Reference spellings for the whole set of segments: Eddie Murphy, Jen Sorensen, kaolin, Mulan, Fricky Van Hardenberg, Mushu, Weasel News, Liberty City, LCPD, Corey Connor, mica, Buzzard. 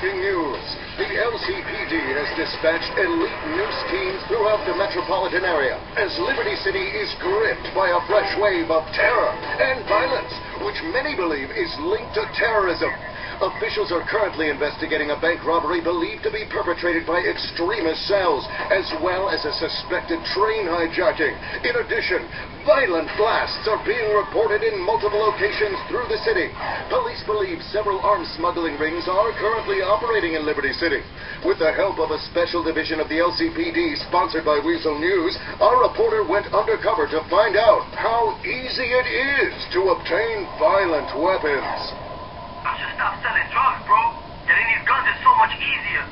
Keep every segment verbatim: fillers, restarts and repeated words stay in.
breaking news. The L C P D has dispatched elite noose teams throughout the metropolitan area as Liberty City is gripped by a fresh wave of terror and violence, which many believe is linked to terrorism. Officials are currently investigating a bank robbery believed to be perpetrated by extremist cells, as well as a suspected train hijacking. In addition, violent blasts are being reported in multiple locations through the city. Police believe several arms smuggling rings are currently operating in Liberty City. With the help of a special division of the L C P D sponsored by Weasel News, our reporter went undercover to find out how easy it is to obtain violent weapons. Stop selling drugs, bro. Getting these guns is so much easier.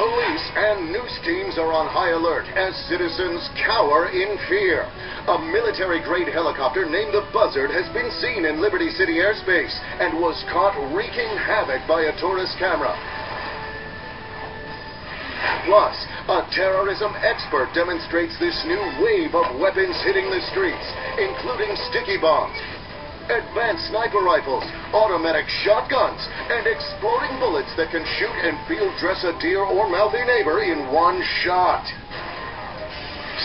Police and news teams are on high alert as citizens cower in fear. A military-grade helicopter named the Buzzard has been seen in Liberty City airspace and was caught wreaking havoc by a tourist camera. Plus, a terrorism expert demonstrates this new wave of weapons hitting the streets, including sticky bombs, advanced sniper rifles, automatic shotguns, and exploding bullets that can shoot and field dress a deer or mouthy neighbor in one shot.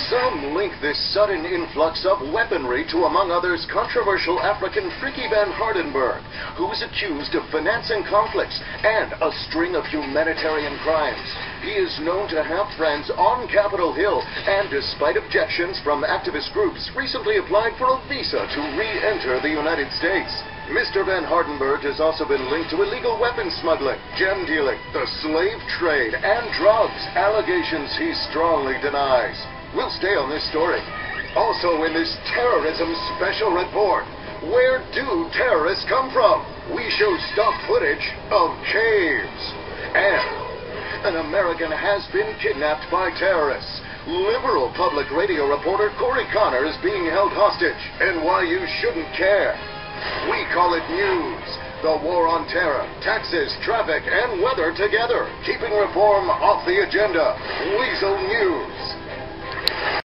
Some link this sudden influx of weaponry to, among others, controversial African Fricky Van Hardenberg, who is accused of financing conflicts and a string of humanitarian crimes. He is known to have friends on Capitol Hill and, despite objections from activist groups, recently applied for a visa to re-enter the United States. Mister Van Hardenberg has also been linked to illegal weapons smuggling, gem dealing, the slave trade, and drugs, allegations he strongly denies. We'll stay on this story. Also in this terrorism special report, where do terrorists come from? We show stock footage of caves. And an American has been kidnapped by terrorists. Liberal public radio reporter Corey Connor is being held hostage. And why you shouldn't care. We call it news. The war on terror, taxes, traffic, and weather together. Keeping reform off the agenda. Weasel News.